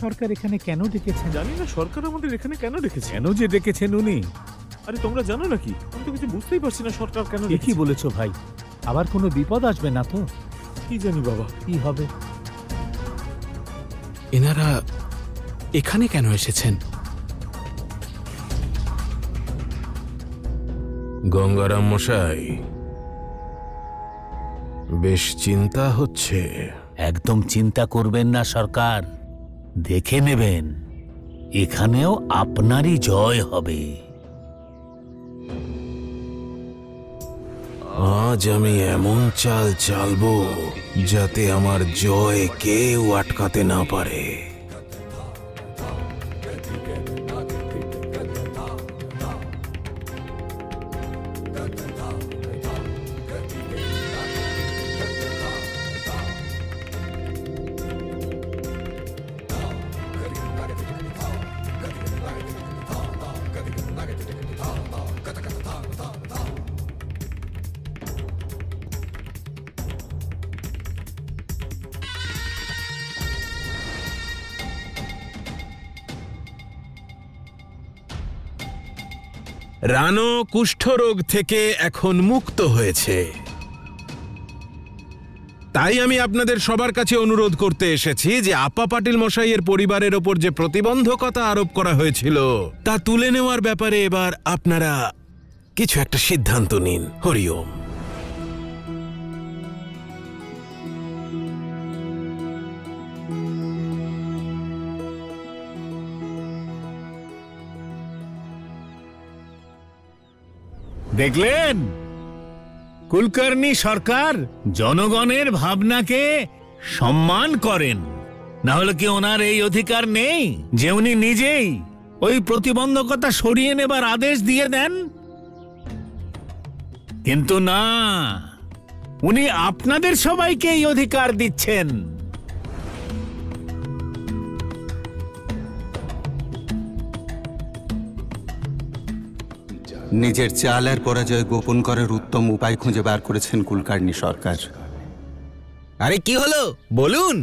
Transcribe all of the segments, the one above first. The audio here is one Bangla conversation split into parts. সরকার এখানে কেন ডেকেছেন? জানি না সরকার আমাদের এখানে কেন ডেকেছে। কেন যে ডেকেছেন উনি? আরে তোমরা জানো নাকি? আমি তো কিছু বুঝতেই পারছি না সরকার কেন। কি বলেছো ভাই, আবার কোনো বিপদ আসবে না তো? কি জানি বাবা কি হবে। এনারা এখানে কেন এসেছেন? গঙ্গারাম মশাই, বেশ চিন্তা হচ্ছে। একদম চিন্তা করবেন না সরকার, দেখে নেবেন, এখানেও আপনারই জয় হবে। আজ আমি এমন চাল চালবো যাতে আমার জয় কেউ আটকাতে না পারে। রানো কুষ্ঠরোগ থেকে এখন মুক্ত হয়েছে, তাই আমি আপনাদের সবার কাছে অনুরোধ করতে এসেছি যে আপা পাটিল মশাইয়ের পরিবারের ওপর যে প্রতিবন্ধকতা আরোপ করা হয়েছিল তা তুলে নেওয়ার ব্যাপারে এবার আপনারা কিছু একটা সিদ্ধান্ত নিন। হরি ওম। দেখলেন কুলকার্নি সরকার জনগণের ভাবনাকে সম্মান করেন, না হলে কি ওনার এই অধিকার নেই যে উনি নিজেই ওই প্রতিবন্ধকতা সরিয়ে নেবার আদেশ দিয়ে দেন? কিন্তু না, উনি আপনাদের সবাইকে এই অধিকার দিচ্ছেন। নিজের চাল আর পরাজয় গোপন করার উত্তম উপায় খুঁজে বার করেছেন কুলকার্নি সরকার। আরে কি হলো বলুন।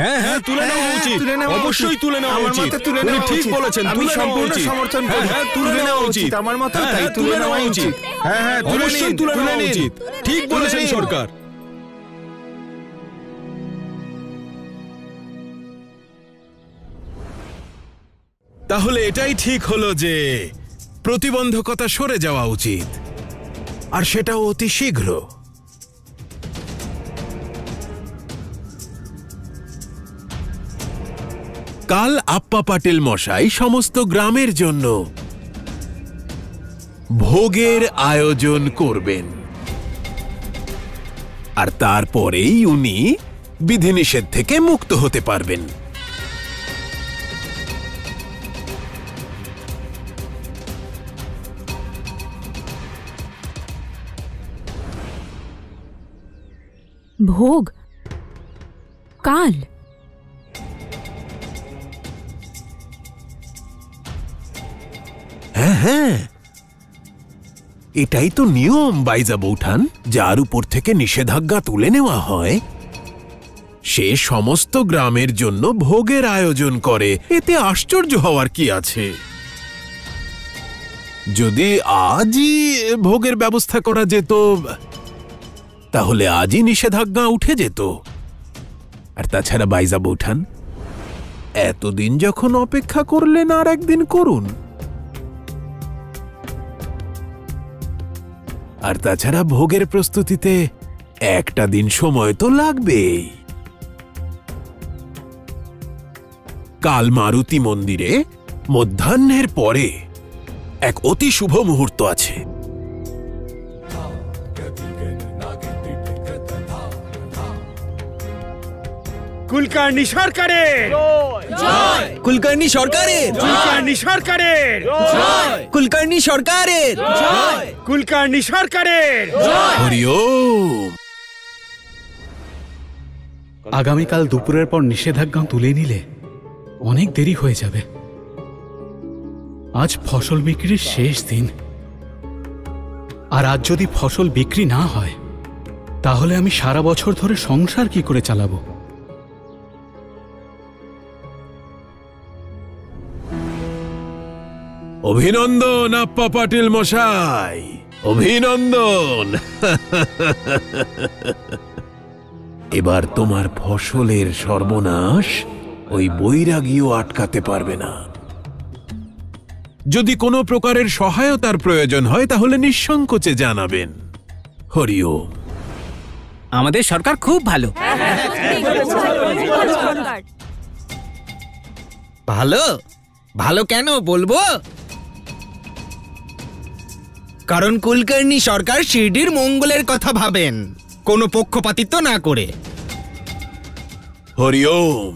হ্যাঁ হ্যাঁ তুলে নেওয়া উচিত, অবশ্যই তুলে নেওয়া উচিত। উনি ঠিক বলেছেন, আমি সম্পূর্ণ সমর্থন করি। হ্যাঁ তুলে নেওয়া উচিত, আমার মতে তাই তুলে নেওয়া উচিত। হ্যাঁ হ্যাঁ অবশ্যই তুলে নেওয়া উচিত, ঠিক বলেছেন সরকার। তাহলে এটাই ঠিক হলো যে প্রতিবন্ধকতা সরে যাওয়া উচিত, আর সেটাও অতি শীঘ্র। কাল আপ্পা পাটিল মশাই সমস্ত গ্রামের জন্য ভোগের আয়োজন করবেন, আর তারপরেই উনি বিধিনিষেধ থেকে মুক্ত হতে পারবেন। भोग काल হ্যাঁ হ্যাঁ এটাই তো নিয়ম বাইজাব উঠান। যার উপর থেকে নিষেধাজ্ঞা তুলে নেওয়া হয় সে সমস্ত গ্রামের জন্য ভোগের আয়োজন করে, এতে আশ্চর্য হওয়ার কি আছে? যদি আজই ভোগের ব্যবস্থা করা যেত তাহলে আজই নিষেধাজ্ঞা উঠে যেত। আর তাছাড়া বাইজাব উঠান, এতদিন যখন অপেক্ষা করলেন আর একদিন করুন। আর তাছাড়া ভোগের প্রস্তুতিতে একটা দিন সময় তো লাগবেই। কাল মারুতি মন্দিরে মধ্যাহ্নের পরে এক অতি শুভ মুহূর্ত আছে। কুলকার্নি সরকারের জয়, কুলকার্নি সরকারের জয়, কুলকার্নি সরকারের জয়, কুলকার্নি সরকারের জয়, কুলকার্নি সরকারের জয়। হরি ওম। আগামীকাল দুপুরের পর নিষেধাজ্ঞা তুলে নিলে অনেক দেরি হয়ে যাবে। আজ ফসল বিক্রির শেষ দিন, আর আজ যদি ফসল বিক্রি না হয় তাহলে আমি সারা বছর ধরে সংসার কি করে চালাবো? অভিনন্দন আপ্পা পাটিল মশাই, অভিনন্দন। এবার তোমার ফসলের সর্বনাশ ওই বৈরাগীও আটকাতে পারবে না। যদি কোনো প্রকারের সহায়তার প্রয়োজন হয় তাহলে নিঃসংকোচে জানাবেন। হরিও, আমাদের সরকার খুব ভালো। ভালো ভালো কেন বলবো? কারণ কুলকার্নি সরকার শিরডির মঙ্গলের কথা ভাবেন, কোনো পক্ষপাতিত্ব না করে। হরিওম।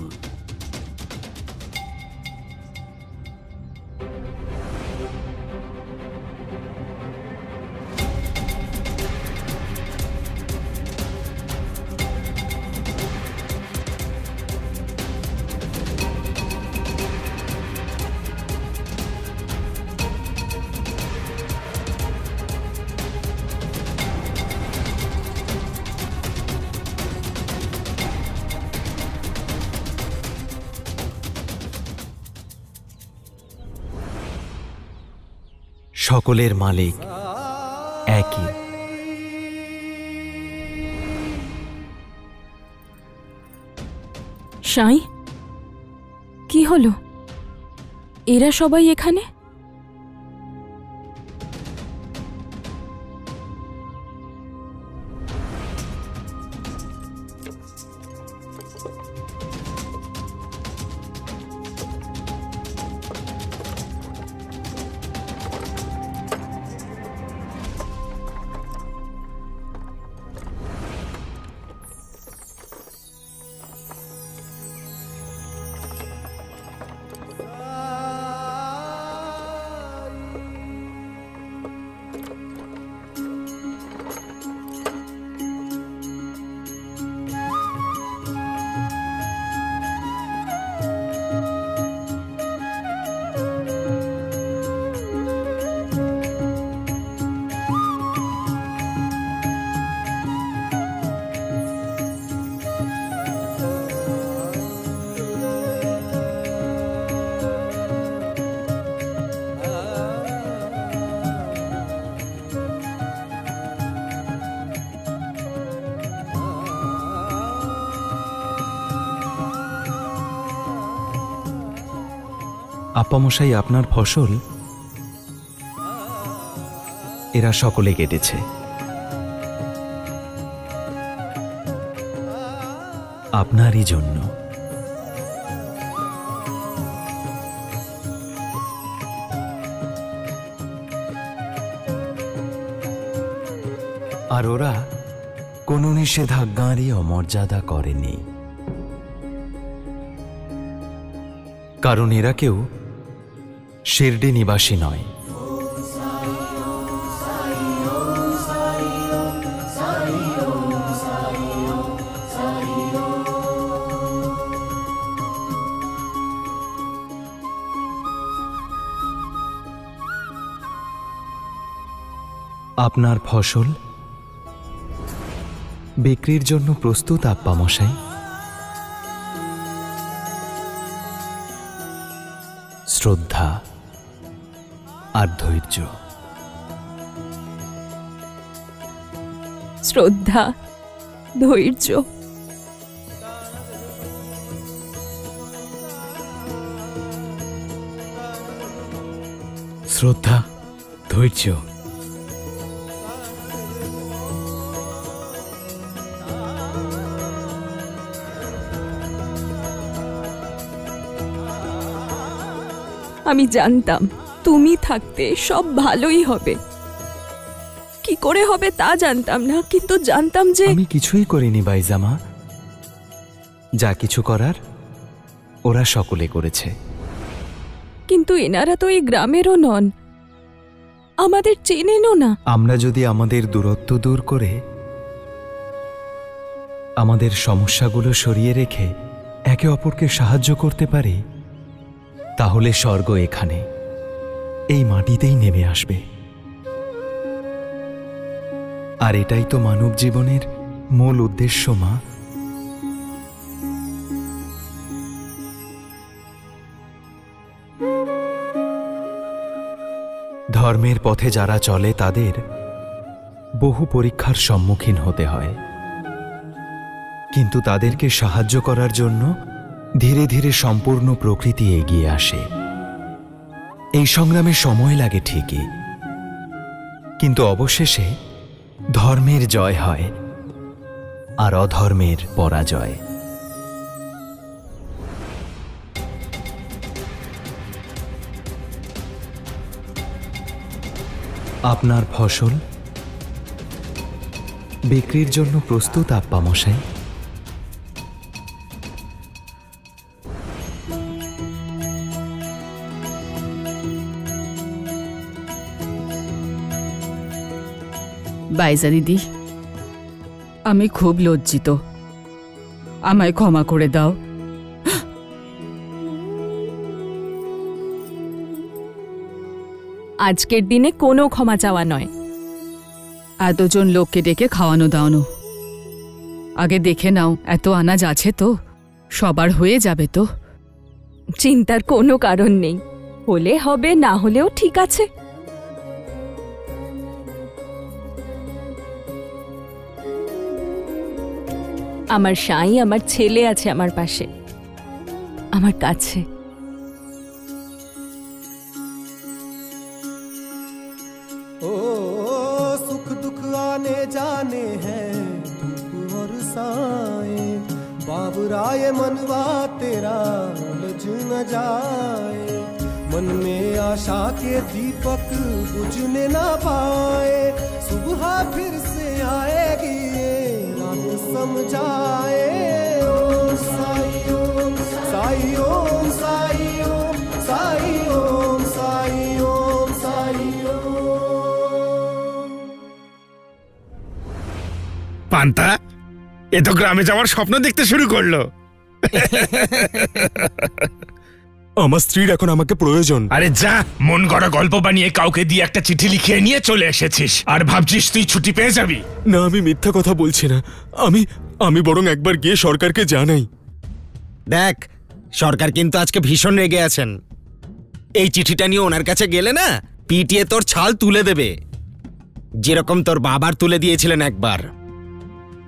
সকলের মালিক একই। সাই, কি হলো? এরা সবাই এখানে? আপামশাই, আপনার ফসল এরা সকলে কেটেছে। আপনারই জন্য। আর ওরা কোনো নিষেধাজ্ঞারই অমর্যাদা করেনি, কারণ এরা কেউ শিরডি নিবাসী নয়। আপনার ফসল বিক্রির জন্য প্রস্তুত আপ্পা মশাই। শ্রদ্ধা আর ধৈর্য। শ্রদ্ধা, ধৈর্য। শ্রদ্ধা, ধৈর্য। আমি জানতাম তুমি থাকতে সব ভালোই হবে। কি করে হবে তা জানতাম না, কিন্তু জানতাম যে আমি কিছুই করিনি বাইজামা। যা কিছু করার ওরা সকলে করেছে। কিন্তু এনারা তো এই গ্রামেরও নন, আমাদের চেনেনও না। আমরা যদি আমাদের দূরত্ব দূর করে আমাদের সমস্যাগুলো সরিয়ে রেখে একে অপরকে সাহায্য করতে পারি, তাহলে স্বর্গ এখানে এই মাটিতেই নেমে আসবে। और एटाई तो मानव जीवनेर मूल उद्देश्य मा। धर्मेर पथे जारा चले तादेर बहु परीक्षार सम्मुखीन होते हय, किन्तु तादेरके साहाज्य करार जोन्नो धीरे धीरे सम्पूर्ण प्रकृति एगिए आसे। एई संग्रामे समय लागे ठीकई, किन्तु अवशेषे धर्मेर जय हय और अधर्मेर पराजय। आपनार फसल बिक्रिर जोन्नो प्रस्तुत आप्पा मशाई? बाइजा दीदी, आमी खूब लज्जित, आमाय क्षमा करे दाओ। आजकेर दिने कोनो क्षमा चावा नय, एतजन लोकके डेके खावानो दाओनो। आगे देखे नाओ एत आनाज आछे तो सबार हये जाबे। तो चिंतार कोनो कारण नेई, होले होबे ना होलेओ ठीक आछे। आमार शाई आमार छेले आछे आमार पाशे, आमार काछे। आने जाने हैं धूप और साए, बाबराए मनवा तेरा उलझ न जाए। मन में आशा के दीपक बुझने ना पाए, सुबह फिर से आएगी ये रात समझाए। ओम साई ओम साई ओम साई ओम साई ओम साई ओम साई ओम। पान्ता ए तो ग्रामे जावार स्वप्न देखते शुरू करलो। आमार स्त्रीर एखन आमाके प्रयोजन। अरे जा, मन गड़ा गल्प बानिये काउके दिये एकटा चिठी लिखिये निये चले एसेछिस आर भाबछिस तुई छुटी पेये जाबि। ना, आमी मिथ्या कथा बोलछि ना, आमी आमी बरং एकबार गिये सरकारके जानाई। देख, सरकार किन्तु आजके भीषण रेगे आछेन। এই চিঠিটা নিয়ে ওনার কাছে গেলে না পিটিয়ে তোর ছাল তুলে দেবে, যেরকম তোর বাবার তুলে দিয়েছিলেন একবার।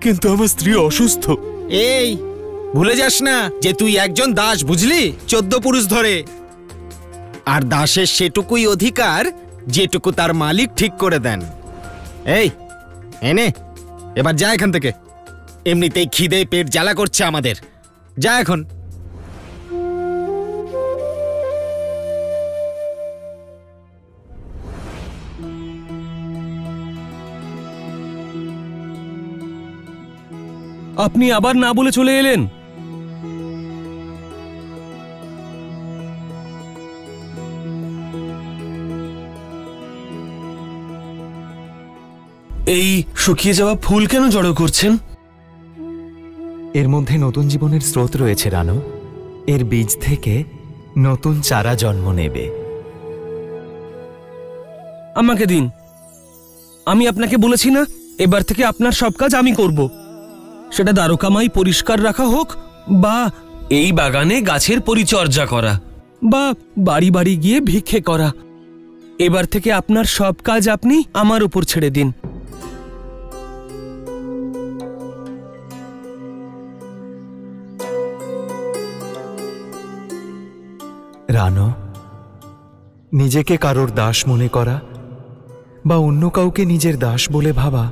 किन्तु आमार स्त्री असुस्थ। एई भूले जास ना जे तुई एकजन दास, बुझली? 14 पुरुष धरे आर दासेर सेटुकुई अधिकार जेटुकु तार मालिक ठीक करे देन। एई एने एबार जा एखान थेके, एमनितेई खिदे पेट ज्वाला करछे आमादेर। जा एखन। अपनी आबार ना बोले चले एलेन। एई शुकिये जावा फुल केन जड़ो करछेन? एर मध्ये नतून जीवनेर स्रोत रयेछे रानो, एर बीज थेके नतून चारा जन्म नेबे। आमाके दिन, आमी आपनाके बोलेछि ना एबार थेके आपनार सब काज आमी करबो। সেটা দারুকামাই পরিষ্কার রাখা হোক বা এই বাগানে গাছের পরিচর্যা করা বা বাড়ি বাড়ি গিয়ে ভিক্ষে করা, এবার থেকে আপনার সব কাজ আপনি আমার উপর ছেড়ে দিন। রানো, নিজেকে কারোর দাস মনে করা বা অন্য কাউকে নিজের দাস বলে ভাবা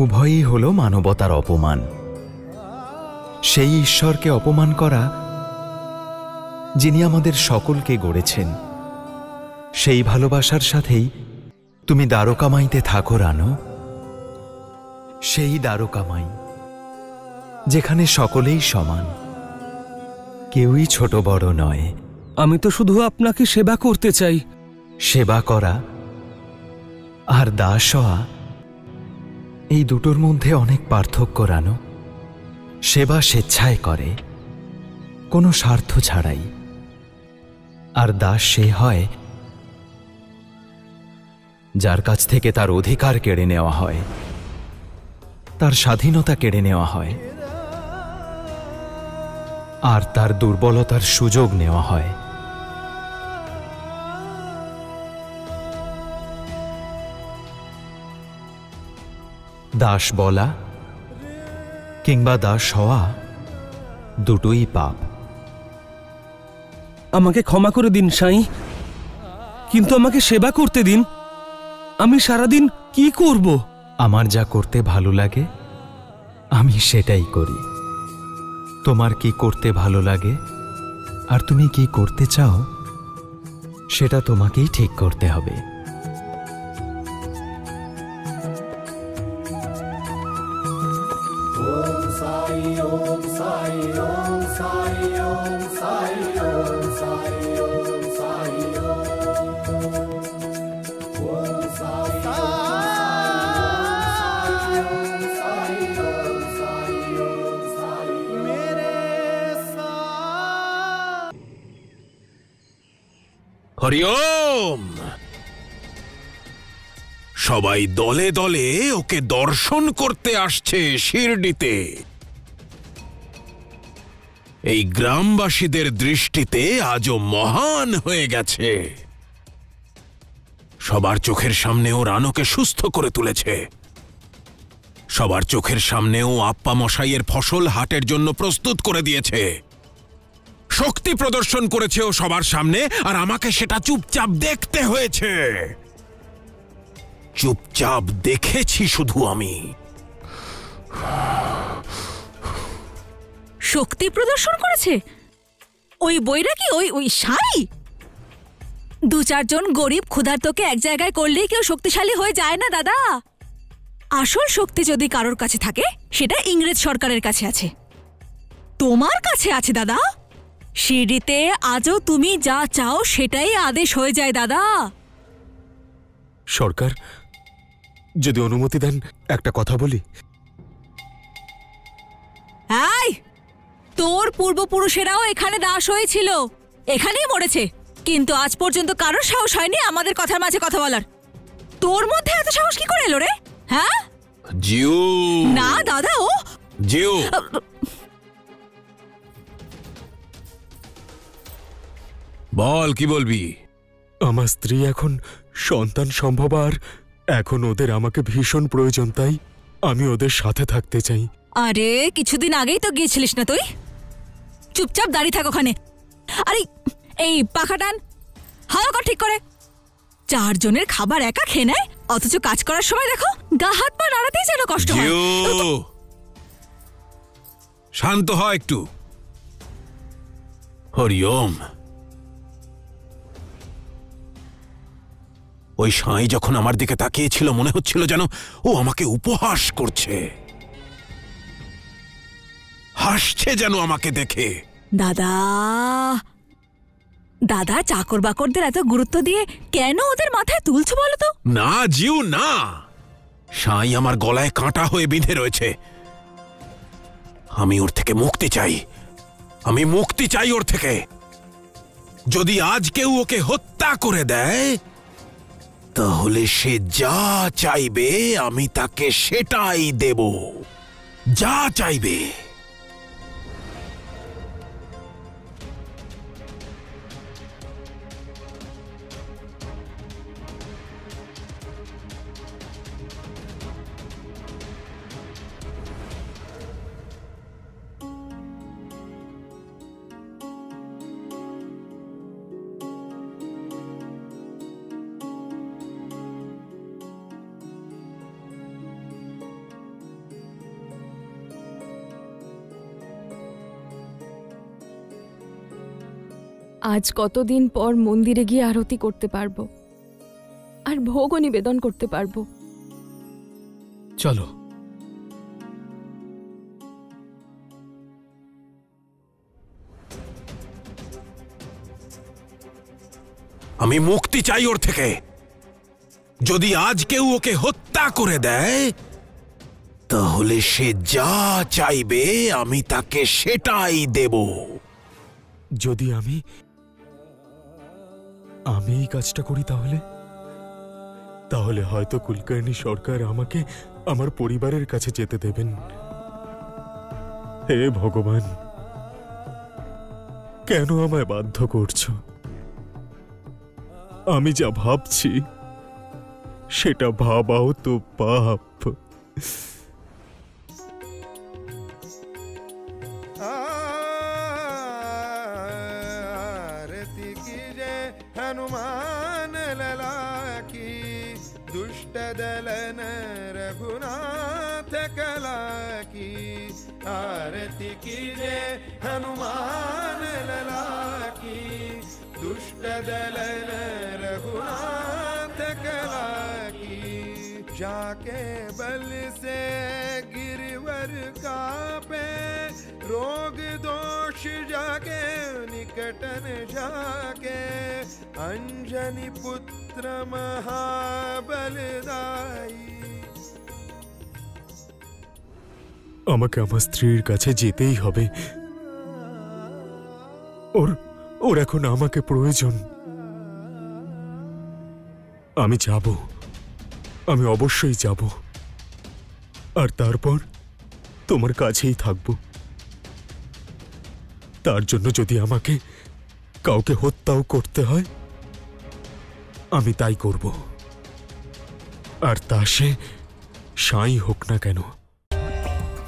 उभयই हलो मानवतार अपमान। सेई ईश्वर के अपमान करा जिनि आमादेर सकलके गड़ेछेन, सेई भालोबासार साथेई तुमी दारुकामाईते थाको रानो। सेई दारुकामाई जेखाने सकलेई समान, केउई छोट बड़ नय। आमी तो शुधु आपनाके सेवा करते चाई। सेवा करा आर दास हवा এই দুটোর মধ্যে অনেক পার্থক্য রানো। সেবা স্বেচ্ছায় করে কোনো স্বার্থ ছাড়াই, আর দাস সে হয় যার কাছ থেকে তার অধিকার কেড়ে নেওয়া হয়, তার স্বাধীনতা কেড়ে নেওয়া হয় আর তার দুর্বলতার সুযোগ নেওয়া হয়। দাস বলা কিংবা দাস হওয়া দুটোই পাপ। আমাকে ক্ষমা করে দিন সাই, কিন্তু আমাকে সেবা করতে দিন। আমি সারাদিন কি করব? আমার যা করতে ভালো লাগে আমি সেটাই করি। তোমার কি করতে ভালো লাগে আর তুমি কি করতে চাও সেটা তোমাকেই ঠিক করতে হবে। হরিওম। সবাই দলে দলে ওকে দর্শন করতে আসছে শিরডিতে। এই গ্রামবাসীদের দৃষ্টিতে আজও মহান হয়ে গেছে। সবার চোখের সামনেও রানোকে সুস্থ করে তুলেছে। সবার চোখের সামনেও আপ্পা মশাইয়ের ফসল হাটের জন্য প্রস্তুত করে দিয়েছে। শক্তি প্রদর্শন করেছে ও সবার সামনে, আর আমাকে সেটা চুপচাপ দেখতে হয়েছে। চুপচাপ দেখেছি শুধু আমি। শক্তি প্রদর্শন করেছে ওই বইরা কি ওই সাই? দু চারজন গরিব ক্ষুধার্তকে এক জায়গায় করলেই কেউ শক্তিশালী হয়ে যায় না দাদা। আসল শক্তি যদি কারোর কাছে থাকে সেটা ইংরেজ সরকারের কাছে আছে, তোমার কাছে আছে দাদা। শিরডিতে আজও তুমি যা চাও সেটাই আদেশ হয়ে যায় দাদা। সরকার যদি অনুমতি দেন একটা কথা বলি। এই তোর পূর্বপুরুষেরাও এখানে দাস হয়েছিল, এখানেই মরেছে, কিন্তু আজ পর্যন্ত কারোর সাহস হয়নি আমাদের কথার মাঝে কথা বলার। তোর মধ্যে এত সাহস কি করে এলো রে? হ্যাঁ জিও না দাদা, ও জিও। বল কি বলবি? আমার স্ত্রী এখন সন্তান সম্ভব, আর এখন ওদের আমাকে ভীষণ প্রয়োজন, তাই আমি ওদের সাথে থাকতে চাই। আরে কিছুদিন আগেই তো গিয়েছিলিস না তুই? চুপচাপ দাঁড়িয়ে থাক ওখানে। আরে এই পাখাটান হাওয়া কর ঠিক করে। চারজনের খাবার একা খেয়ে নেয়, অথচ কাজ করার সময় দেখো গা হাত পা নাড়াতেই যেন কষ্ট হয়। শান্ত হ একটু। হরিওম। ওই সাই যখন আমার দিকে তাকিয়েছিল মনে হচ্ছিল যেন ও আমাকে উপহাস করছে, হাসছে যেন আমাকে দেখে। দাদা দাদা চাকর বাকরদের এত গুরুত্ব দিয়ে কেন ওদের মাথায় তুলছো বলো তো? না জিউ না, সাই আমার গলায় কাঁটা হয়ে বিঁধে রয়েছে। আমি ওর থেকে মুক্তি চাই, আমি মুক্তি চাই ওর থেকে। যদি আজ কেউ ওকে হত্যা করে দেয় তাহলে সে যা চাইবে আমি তাকে সেটাই দেব, যা চাইবে। আজ কতদিন পর মন্দিরে গিয়ে আরতি করতে পারবো আর ভোগও নিবেদন করতে পারবো। চলো। আমি মুক্তি চাই ওর থেকে। যদি আজ কেউ ওকে হত্যা করে দেয় তাহলে সে যা চাইবে আমি তাকে সেটাই দেব। যদি আমি এই কাজটা করি তাহলে তাহলে হয়তো কুলকার্ণী সরকার আমাকে আমার পরিবারের কাছে যেতে দেবেন। হে ভগবান, কেন আমায় বাধ্য করছো? আমি যা ভাবছি সেটা ভাবাও তো পাপ। हनुमान लला की दुष्ट दलन रघुनाथ कला की आरती कीजे हनुमान लला की दुष्ट दलन रघुनाथ कला की। जाके बल से गिरवर कापे रोग दोष जाके निकटन जाके अंजनी पुत्र महाबलदायी। আমাকে আমার স্ত্রীর কাছে যেতেই হবে, ওর এখন আমাকে প্রয়োজন। আমি যাব, আমি অবশ্যই যাব, আর তারপর তোমার কাছেই থাকবো। তার জন্য যদি আমাকে কাউকে হত্যাও করতে হয় আমি তাই করব, আর তা সে সাই হোক না কেন।